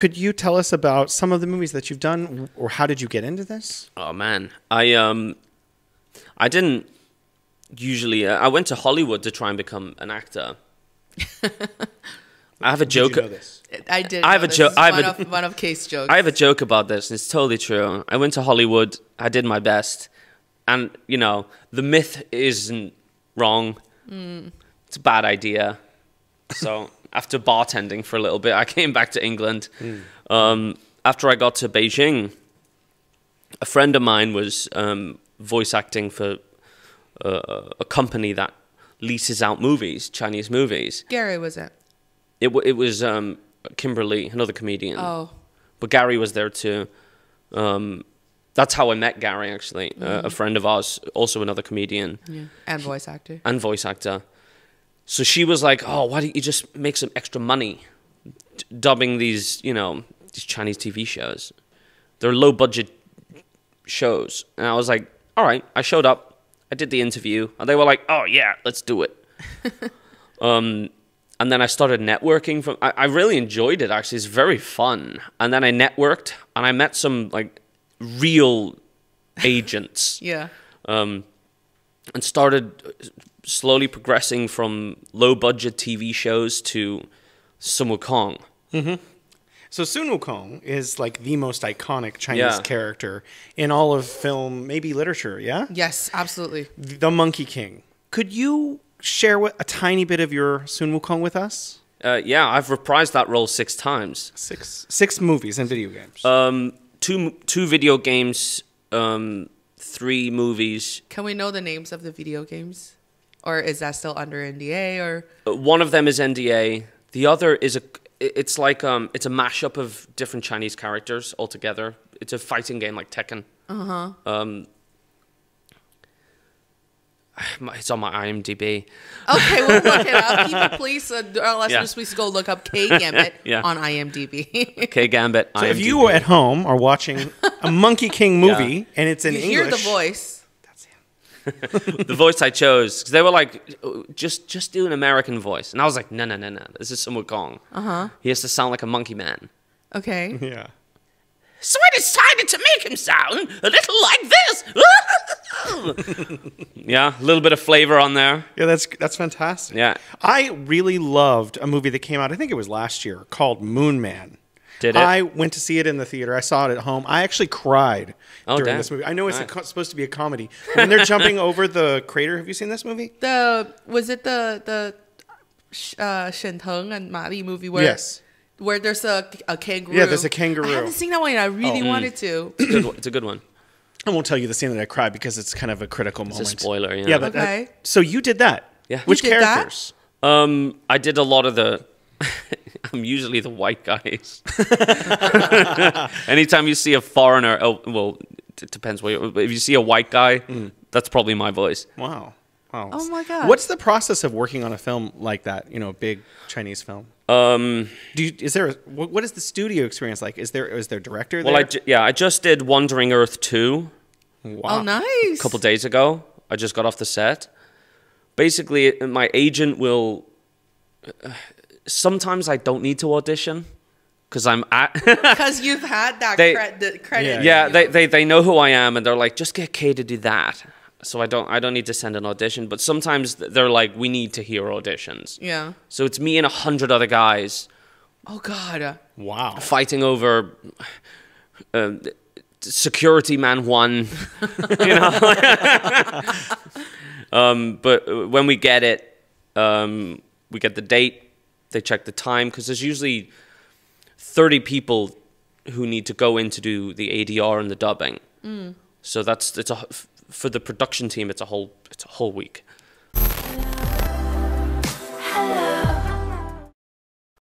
Could you tell us about some of the movies that you've done, or how did you get into this? Oh man, I didn't usually. I went to Hollywood to try and become an actor. I have a joke. Did you know this? I did. I have a joke. One of Kate's jokes. I have a joke about this, and it's totally true. I went to Hollywood. I did my best, and you know the myth isn't wrong. Mm. It's a bad idea. So after bartending for a little bit, I came back to England. Mm. After I got to Beijing, a friend of mine was voice acting for a company that leases out movies, Chinese movies. Gary was it? It was Kimberly, another comedian. Oh, but Gary was there too. That's how I met Gary, actually. Mm. A friend of ours, also another comedian. Yeah. And voice actor. And voice actor. So she was like, oh, why don't you just make some extra money dubbing these, you know, these Chinese TV shows? They're low-budget shows. And I was like, all right. I showed up. I did the interview. And they were like, oh, yeah, let's do it. And then I started networking. I really enjoyed it, actually. It's very fun. And then I networked, and I met some, like, real agents. Yeah. And started slowly progressing from low budget TV shows to Sun Wukong. Mm-hmm. So Sun Wukong is like the most iconic Chinese character in all of film, maybe literature. Yeah. Yes, absolutely. The Monkey King. Could you share a tiny bit of your Sun Wukong with us? Yeah, I've reprised that role 6 times. Six movies and video games. Two video games, 3 movies. Can we know the names of the video games? Or is that still under NDA? Or one of them is NDA. The other is it's a mashup of different Chinese characters altogether. It's a fighting game like Tekken. Uh-huh. It's on my IMDb. Okay, we'll look it up. People, please, our listeners, please go look up K Gambit on IMDb. K Gambit. So IMDb. If you at home are watching a Monkey King movie and it's in English, you hear the voice. That's him. The voice I chose, because they were like, just do an American voice, and I was like, no. This is Sun Wukong. He has to sound like a monkey man. Okay. Yeah. So I decided to make him sound a little like this. Yeah, a little bit of flavor on there. Yeah, that's fantastic. Yeah. I really loved a movie that came out, I think it was last year, called Moon Man. Did it? I went to see it in the theater. I saw it at home. I actually cried during this movie. I know it's supposed to be a comedy. When they're jumping over the crater, have you seen this movie? Was it the Shen Teng and Mali movie where... Yes. Where there's a kangaroo. Yeah, there's a kangaroo. I haven't seen that one yet. I really wanted to. It's a good one. I won't tell you the scene that I cried because it's kind of a critical moment. It's a spoiler, yeah. Yeah, but so you did that. Yeah. Which characters? I did a lot of the... I'm usually the white guys. Anytime you see a foreigner... Oh, well, it depends. If you see a white guy, that's probably my voice. Wow. Wow. Oh, my God. What's the process of working on a film like that? You know, a big Chinese film. What is the studio experience like? Is there a director there? Well, I just did Wandering Earth 2. Wow. Oh, nice. A couple days ago. I just got off the set. Basically, my agent will... sometimes I don't need to audition because I'm at... Because you've had that credit. Yeah, they know who I am, and they're like, just get Kay to do that. So I don't need to send an audition, but sometimes they're like, we need to hear auditions. Yeah. So it's me and 100 other guys. Oh God. Wow. Fighting over security man 1. You know. But when we get it, we get the date. They check the time because there's usually 30 people who need to go in to do the ADR and the dubbing. Mm. So that's for the production team, it's a whole week.